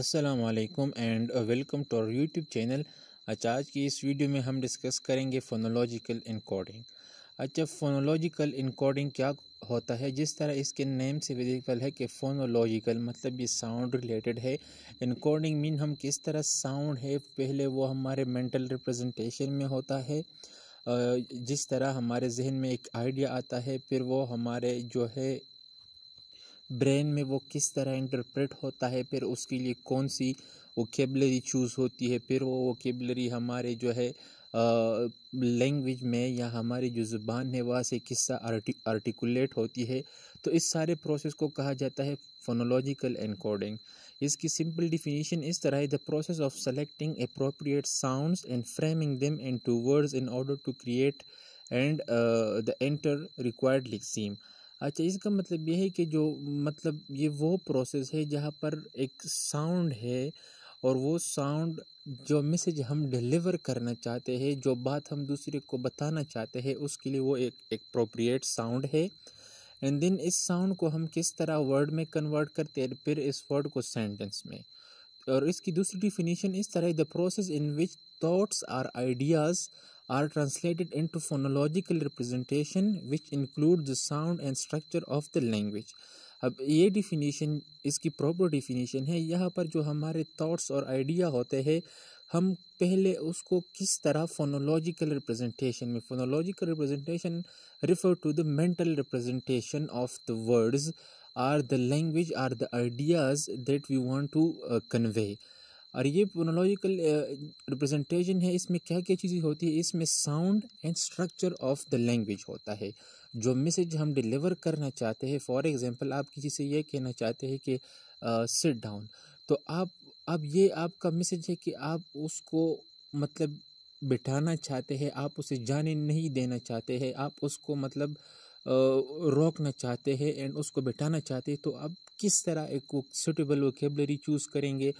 अस्सलाम वालेकुम and welcome to our YouTube channel. अच्छा, आज की इस वीडियो में हम डिस्कस करेंगे फोनोलॉजिकल इनकोडिंग। अच्छा, फोनोलॉजिकल इनकोडिंग क्या होता है? जिस तरह इसके नेम से विदिबल है कि फोनोलॉजिकल मतलब ये साउंड रिलेटेड है। इनकोडिंग मीन हम किस तरह साउंड है पहले वो हमारे मेंटल रिप्रेजेंटेशन में होता है, जिस तरह हमारे जहन में एक आइडिया आता है फिर वो हमारे जो है ब्रेन में वो किस तरह इंटरप्रेट होता है, फिर उसके लिए कौन सी वोकेबलरी चूज़ होती है, फिर वो वोकेबलरी हमारे जो है लैंग्वेज में या हमारी जो ज़ुबान है वहाँ से किस तरह आर्टिकुलेट होती है। तो इस सारे प्रोसेस को कहा जाता है फोनोलॉजिकल एनकोडिंग। इसकी सिंपल डिफिनीशन इस तरह है, the process of selecting appropriate sounds and framing them into words in order to create and the enter required lexeme. अच्छा, इसका मतलब यह है कि जो मतलब ये वो प्रोसेस है जहाँ पर एक साउंड है और वो साउंड जो मैसेज हम डिलीवर करना चाहते हैं, जो बात हम दूसरे को बताना चाहते हैं, उसके लिए वो एक एप्रोप्रिएट साउंड है। एंड देन इस साउंड को हम किस तरह वर्ड में कन्वर्ट करते हैं, फिर इस वर्ड को सेंटेंस में। और इसकी दूसरी डिफिनीशन इस तरह है, the process in which thoughts are ideas are translated into phonological representation which includes the sound and structure of the language। अब ये definition इसकी proper definition है। यहाँ पर जो हमारे thoughts और idea होते हैं हम पहले उसको किस तरह phonological representation में, phonological representation refer to the mental representation of the words or the language or the ideas that we want to convey। और ये फोनोलॉजिकल रिप्रेजेंटेशन है, इसमें क्या क्या चीज़ें होती है? इसमें sound and structure of the language होता है, जो मैसेज हम डिलीवर करना चाहते हैं। फॉर एग्जांपल, आप किसी से ये कहना चाहते हैं कि सिट डाउन, तो आप अब ये आपका मैसेज है कि आप उसको मतलब बिठाना चाहते हैं, आप उसे जाने नहीं देना चाहते हैं, आप उसको मतलब रोकना चाहते हैं एंड उसको बिठाना चाहते हैं। तो अब किस तरह एक सूटेबल वोकेबलरी चूज़ करेंगे,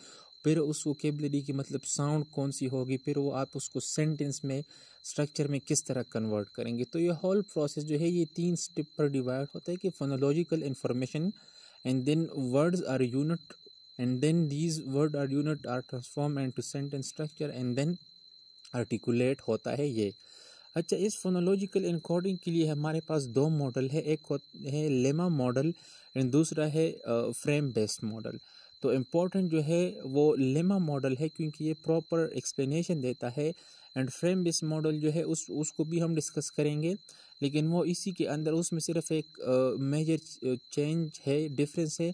फिर उस वोकेबलरी की मतलब साउंड कौन सी होगी, फिर वो आप उसको सेंटेंस में स्ट्रक्चर में किस तरह कन्वर्ट करेंगे। तो ये होल प्रोसेस जो है ये 3 स्टेप पर डिवाइड होता है कि phonological information and then words are unit and then these word are unit are transform and to sentence structure and then articulate होता है ये। अच्छा, इस फोनोलॉजिकल इनकोडिंग के लिए हमारे पास 2 मॉडल है, एक है लेमा मॉडल एंड दूसरा है फ्रेम बेस्ड मॉडल। तो इम्पोर्टेंट जो है वो लेमा मॉडल है क्योंकि ये प्रॉपर एक्सप्लेनेशन देता है। एंड फ्रेम बेस्ड मॉडल जो है उसको भी हम डिस्कस करेंगे, लेकिन वो इसी के अंदर उसमें सिर्फ एक मेजर चेंज है, डिफरेंस है,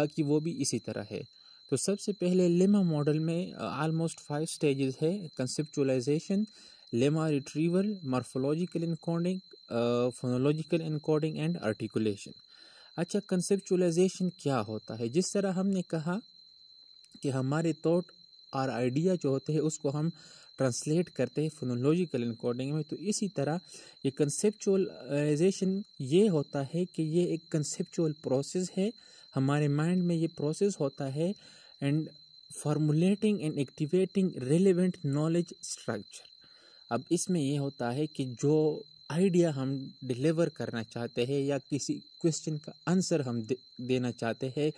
बाकी वो भी इसी तरह है। तो सबसे पहले लेमा मॉडल में आलमोस्ट 5 स्टेजेस है, conceptualisation, lemma retrieval, morphological encoding, phonological encoding and articulation. अच्छा, कंसेप्चुअलाइजेशन क्या होता है? जिस तरह हमने कहा कि हमारे थॉट और आइडिया जो होते हैं उसको हम ट्रांसलेट करते हैं फोनोलॉजिकल इनकोडिंग में, तो इसी तरह ये कंसेप्चुअलाइजेशन ये होता है कि ये एक कंसेप्चुअल प्रोसेस है, हमारे माइंड में ये प्रोसेस होता है and formulating and activating relevant knowledge structure. अब इसमें ये होता है कि जो आइडिया हम डिलीवर करना चाहते हैं या किसी क्वेश्चन का आंसर हम देना चाहते हैं,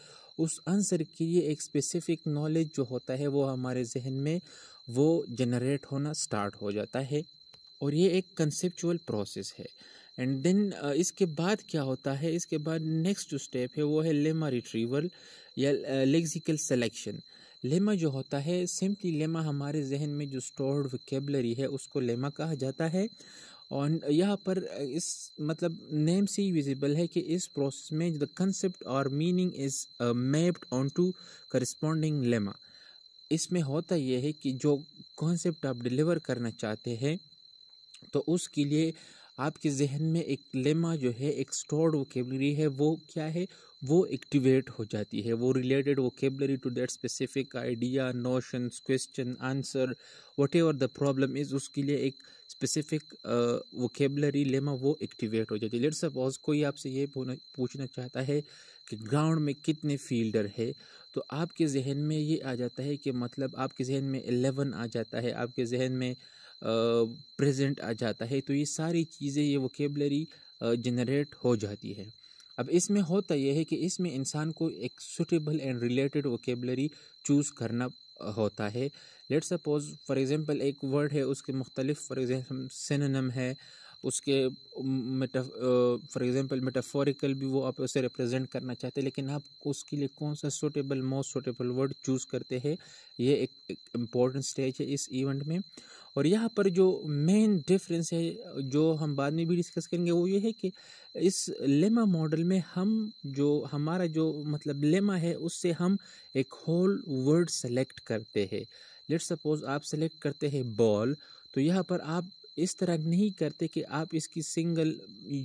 उस आंसर के लिए एक स्पेसिफिक नॉलेज जो होता है वो हमारे जहन में वो जनरेट होना स्टार्ट हो जाता है, और ये एक कंसेप्चुअल प्रोसेस है। एंड देन इसके बाद क्या होता है? इसके बाद नेक्स्ट जो स्टेप है वो है लेमा रिट्रीवल या लेक्सिकल सेलेक्शन। लेमा जो होता है सिंपली लेमा हमारे जहन में जो स्टोर्ड वोकेबलरी है उसको लेमा कहा जाता है। और यहाँ पर इस मतलब नेम से ही विजिबल है कि इस प्रोसेस में द कंसेप्ट और meaning is mapped on to corresponding lemma. इसमें होता यह है कि जो कॉन्सेप्ट आप डिलीवर करना चाहते हैं तो उसके लिए आपके जहन में एक लेमा जो है एक स्टोर्ड वोकेबलरी है, वो क्या है वो एक्टिवेट हो जाती है, वो related vocabulary to that specific idea, notions, question, answer, whatever the problem is, उसके लिए एक स्पेसिफिक वोकेबलरी लेमा वो एक्टिवेट हो जाती है। लेट सपोज कोई आपसे ये पूछना चाहता है कि ग्राउंड में कितने फील्डर है, तो आपके जहन में ये आ जाता है कि मतलब आपके जहन में 11 आ जाता है, आपके जहन में प्रेजेंट आ जाता है। तो ये सारी चीज़ें ये वोकेबलरी जनरेट हो जाती है। अब इसमें होता यह है कि इसमें इंसान को एक suitable and related vocabulary choose करना होता है। लेट्स सपोज फॉर एग्जांपल एक वर्ड है, उसके मुख्तलिफ फॉर एग्जांपल सिनोनिम है, उसके फॉर एग्जांपल मेटाफोरिकल भी वो आप उसे रिप्रेजेंट करना चाहते हैं, लेकिन आप उसके लिए कौन सा suitable most suitable word choose करते हैं, ये एक इम्पॉर्टेंट स्टेज है इस इवेंट में। और यहाँ पर जो मेन डिफरेंस है जो हम बाद में भी डिस्कस करेंगे वो ये है कि इस लेमा मॉडल में हम जो हमारा जो मतलब लेमा है उससे हम एक होल वर्ड सेलेक्ट करते हैं। लेट्स सपोज आप सेलेक्ट करते हैं बॉल, तो यहाँ पर आप इस तरह नहीं करते कि आप इसकी सिंगल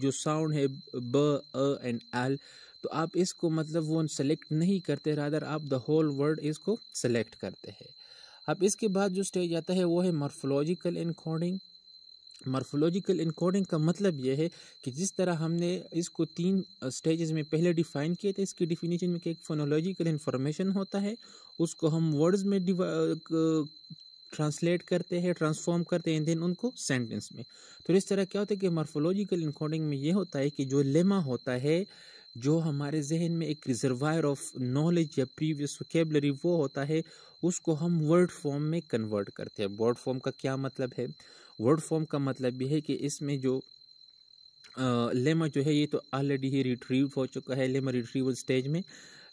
जो साउंड है ब अ एंड अल, तो आप इसको मतलब वो सेलेक्ट नहीं करते, रादर आप द होल वर्ड इसको सेलेक्ट करते हैं। अब इसके बाद जो स्टेज आता है वो है मॉर्फोलॉजिकल एनकोडिंग। मॉर्फोलॉजिकल एनकोडिंग का मतलब यह है कि जिस तरह हमने इसको 3 स्टेजेस में पहले डिफाइन किए थे, इसकी डिफिनीशन में कि एक फोनोलॉजिकल इन्फॉर्मेशन होता है, उसको हम वर्ड्स में ट्रांसलेट करते हैं, ट्रांसफॉर्म करते हैं, देन उनको सेंटेंस में। तो इस तरह क्या होता है कि मॉर्फोलॉजिकल एनकोडिंग में ये होता है कि जो लेमा होता है, जो हमारे जहन में एक रिजर्वायर ऑफ नॉलेज या प्रीवियस वोकेबलरी वो होता है, उसको हम वर्ड फॉर्म में कन्वर्ट करते हैं। वर्ड फॉर्म का क्या मतलब है? वर्ड फॉर्म का मतलब यह है कि इसमें जो लेमा जो है ये तो ऑलरेडी ही रिट्रीव हो चुका है, लेमा रिट्रीवल स्टेज में,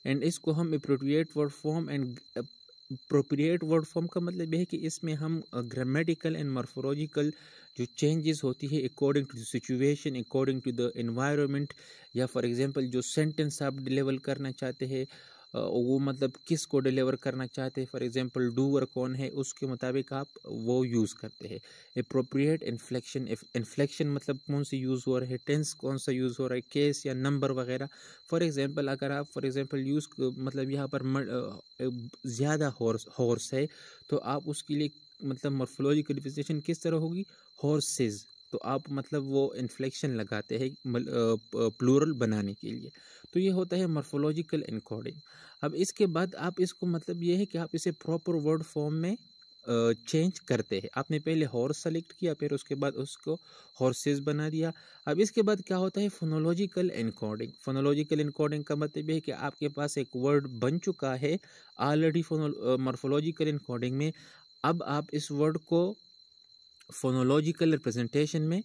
एंड इसको हम appropriate word form and appropriate word form का मतलब यह है कि इसमें हम ग्रामेटिकल एंड मॉर्फोलॉजिकल जो चेंजेस होती है according to the situation, according to the environment, या फॉर एग्जांपल जो सेंटेंस आप डिलीवर करना चाहते हैं वो मतलब किस को डिलीवर करना चाहते हैं, फॉर एग्जांपल डूअर कौन है, उसके मुताबिक आप वो यूज़ करते हैं। एप्रोप्रिएट इन्फ्लेक्शन, इन्फ्लेक्शन मतलब कौन से यूज़ हो रहे हैं, टेंस कौन सा यूज़ हो रहा है, केस या नंबर वगैरह। फॉर एग्जांपल अगर आप फॉर एग्जांपल यूज़ मतलब यहाँ पर ज़्यादा हॉर्स है, तो आप उसके लिए मतलब मॉर्फोलॉजिकल डिफरेंशिएशन किस तरह होगी, हॉर्सेज, तो आप मतलब वो इन्फ्लेक्शन लगाते हैं प्लूरल बनाने के लिए। तो ये होता है मॉर्फोलॉजिकल एनकोडिंग। अब इसके बाद आप इसको मतलब ये है कि आप इसे प्रॉपर वर्ड फॉर्म में चेंज करते हैं। आपने पहले हॉर्स सेलेक्ट किया, फिर उसके बाद उसको हॉर्सेस बना दिया। अब इसके बाद क्या होता है, फोनोलॉजिकल एनकोडिंग। फोनोलॉजिकल एनकोडिंग का मतलब यह है कि आपके पास एक वर्ड बन चुका है ऑलरेडी मॉर्फोलॉजिकल एनकोडिंग में, अब आप इस वर्ड को फोनोलॉजिकल रिप्रेजेंटेशन में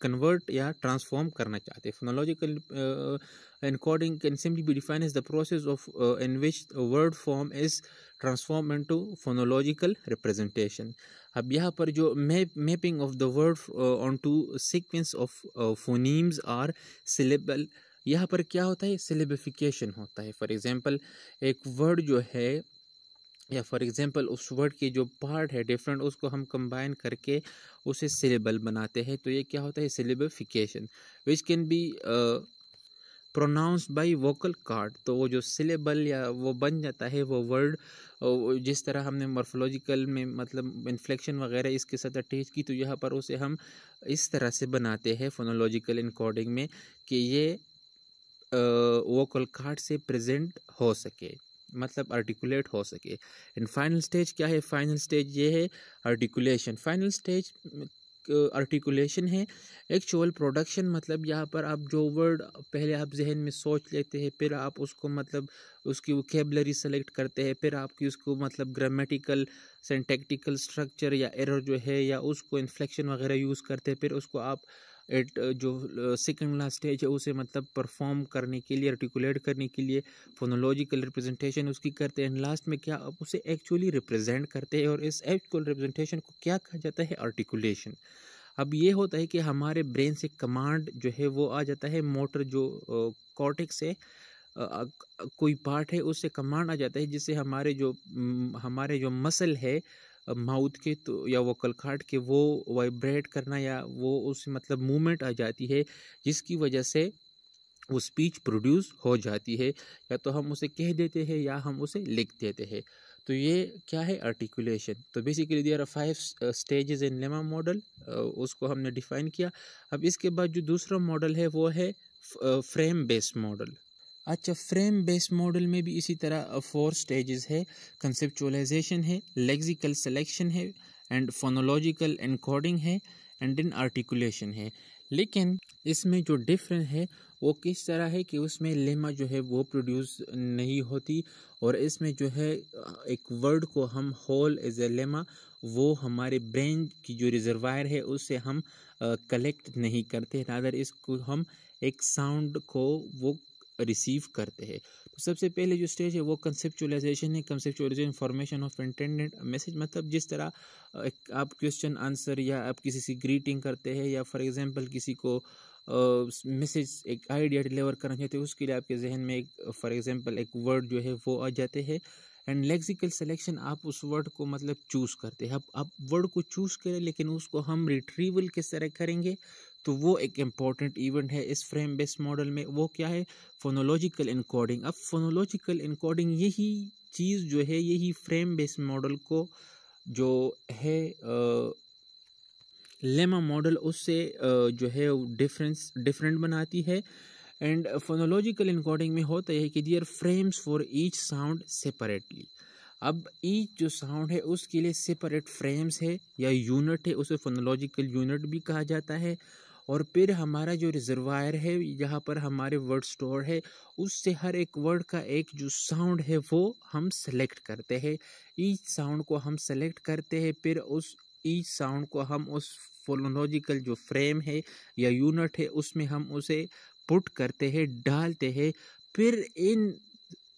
कन्वर्ट या ट्रांसफॉर्म करना चाहते हैं। Phonological encoding can simply be defined as the process of in which word form is transform into phonological representation. अब यहाँ पर जो mapping of the word onto sequence of phonemes are syllable, यहाँ पर क्या होता है, सिलेबिफिकेशन होता है। फॉर एग्जांपल एक वर्ड जो है या फॉर एग्जांपल उस वर्ड के जो पार्ट है डिफरेंट, उसको हम कंबाइन करके उसे सिलेबल बनाते हैं, तो ये क्या होता है, syllabification, which can be pronounced by vocal cord. तो वो जो सिलेबल या वो बन जाता है वो वर्ड, जिस तरह हमने मॉर्फोलॉजिकल में मतलब इन्फ्लेक्शन वगैरह इसके साथ अटैच की, तो यहाँ पर उसे हम इस तरह से बनाते हैं फोनोलॉजिकल एनकोडिंग में कि ये वोकल कॉर्ड से प्रेजेंट हो सके, मतलब आर्टिकुलेट हो सके। एंड फाइनल स्टेज क्या है, फाइनल स्टेज ये है आर्टिकुलेशन। फाइनल स्टेज आर्टिकुलेशन है एक्चुअल प्रोडक्शन, मतलब यहाँ पर आप जो वर्ड पहले आप जहन में सोच लेते हैं, फिर आप उसको मतलब उसकी वोकेबलरी सेलेक्ट करते हैं, फिर आपकी उसको मतलब ग्रामेटिकल सिंटैक्टिकल स्ट्रक्चर या एरर जो है या उसको इन्फ्लेक्शन वगैरह यूज़ करते हैं, फिर उसको आप जो सेकंड लास्ट स्टेज है उसे मतलब परफॉर्म करने के लिए, आर्टिकुलेट करने के लिए फोनोलॉजिकल रिप्रेजेंटेशन उसकी करते हैं, एंड लास्ट में क्या आप उसे एक्चुअली रिप्रेजेंट करते हैं, और इस एक्चुअल रिप्रेजेंटेशन को क्या कहा जाता है, आर्टिकुलेशन। अब ये होता है कि हमारे ब्रेन से कमांड जो है वो आ जाता है, मोटर जो कॉर्टेक्स है कोई पार्ट है उससे कमांड आ जाता है, जिससे हमारे जो मसल है माउथ के तो या वोकल कॉर्ड के वो वाइब्रेट करना या वो उस मतलब मूवमेंट आ जाती है, जिसकी वजह से वो स्पीच प्रोड्यूस हो जाती है, या तो हम उसे कह देते हैं या हम उसे लिख देते हैं। तो ये क्या है, आर्टिकुलेशन। तो basically there are 5 stages in lemma model, उसको हमने डिफाइन किया। अब इसके बाद जो दूसरा मॉडल है वो है फ्रेम बेस्ड मॉडल। अच्छा, फ्रेम बेस्ड मॉडल में भी इसी तरह 4 स्टेजेस है, कंसेप्चुअलाइजेशन है, लेक्सिकल सिलेक्शन है, एंड फोनोलॉजिकल एनकोडिंग है, एंड इन आर्टिकुलेशन है। लेकिन इसमें जो डिफरेंस है वो किस तरह है कि उसमें लेमा जो है वो प्रोड्यूस नहीं होती और इसमें जो है एक वर्ड को हम होल एज ए लेमा वो हमारे ब्रेन की जो रिजर्वायर है उससे हम कलेक्ट नहीं करते, रादर इसको हम एक साउंड को वो रिसीव करते हैं। तो सबसे पहले जो स्टेज है वो कंसेप्चुअलाइजेशन है। Conceptualization formation of intended message, मतलब जिस तरह आप क्वेश्चन आंसर या आप किसी से ग्रीटिंग करते हैं या फॉर एग्जांपल किसी को मैसेज एक आइडिया डिलीवर करना चाहते हैं, उसके लिए आपके जहन में एक फॉर एग्जांपल एक वर्ड जो है वो आ जाते हैं। एंड लेक्सिकल सिलेक्शन, आप उस वर्ड को मतलब चूज़ करते हैं, आप वर्ड को चूज़ करें लेकिन उसको हम रिट्रीवल किस तरह करेंगे, तो वो एक इम्पॉर्टेंट इवेंट है इस फ्रेम बेस्ड मॉडल में। वो क्या है? Phonological encoding. अब फोनोलॉजिकल इनकोडिंग यही चीज़ जो है यही फ्रेम बेस्ड मॉडल को जो है लेमा मॉडल उससे जो है डिफरेंस डिफरेंट बनाती है। एंड फोनोलॉजिकल इनकोडिंग में होता है कि there frames for each sound separately. अब ईच जो साउंड है उसके लिए सेपरेट फ्रेम्स है या यूनिट है, उसे फोनोलॉजिकल यूनिट भी कहा जाता है। और फिर हमारा जो रिजर्वायर है यहाँ पर हमारे वर्ड स्टोर है, उससे हर एक वर्ड का एक जो साउंड है वो हम सेलेक्ट करते हैं। ईच साउंड को हम सेलेक्ट करते हैं, फिर उस ईच साउंड को हम उस फोनोलॉजिकल जो फ्रेम है या यूनिट है उसमें हम उसे पुट करते हैं, डालते हैं। फिर इन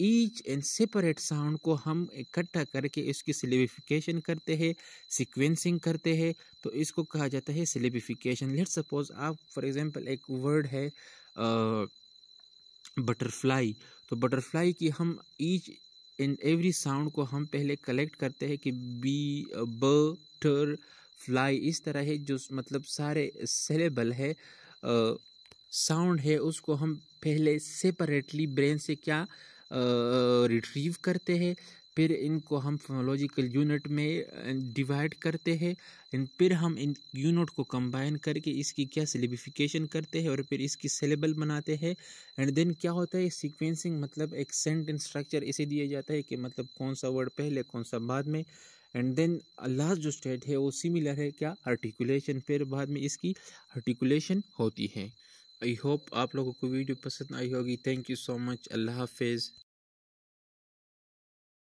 ईच एंड सेपरेट साउंड को हम इकट्ठा करके इसकी सिलेबिफिकेशन करते हैं, सिक्वेंसिंग करते हैं, तो इसको कहा जाता है सिलेबिफिकेशन। लेट्स सपोज आप फॉर एग्जांपल एक वर्ड है बटरफ्लाई, तो बटरफ्लाई की हम ईच एंड एवरी साउंड को हम पहले कलेक्ट करते हैं कि बी बटर फ्लाई, इस तरह है जो मतलब सारे सिलेबल है साउंड है उसको हम पहले सेपरेटली ब्रेन से क्या रिट्रीव करते हैं, फिर इनको हम फोनोलॉजिकल यूनिट में डिवाइड करते हैं एंड फिर हम इन यूनिट को कंबाइन करके इसकी क्या सिलेबिफिकेशन करते हैं और फिर इसकी सिलेबल बनाते हैं। एंड देन क्या होता है सीक्वेंसिंग, मतलब एक सेंटेंस स्ट्रक्चर इसे दिया जाता है कि मतलब कौन सा वर्ड पहले कौन सा बाद में। एंड देन लास्ट जो स्टेट है वो सिमिलर है क्या आर्टिकुलेशन, फिर बाद में इसकी आर्टिकुलेशन होती है। आई होप आप लोगों को वीडियो पसंद आई होगी। Thank you so much. अल्लाह हाफिज़।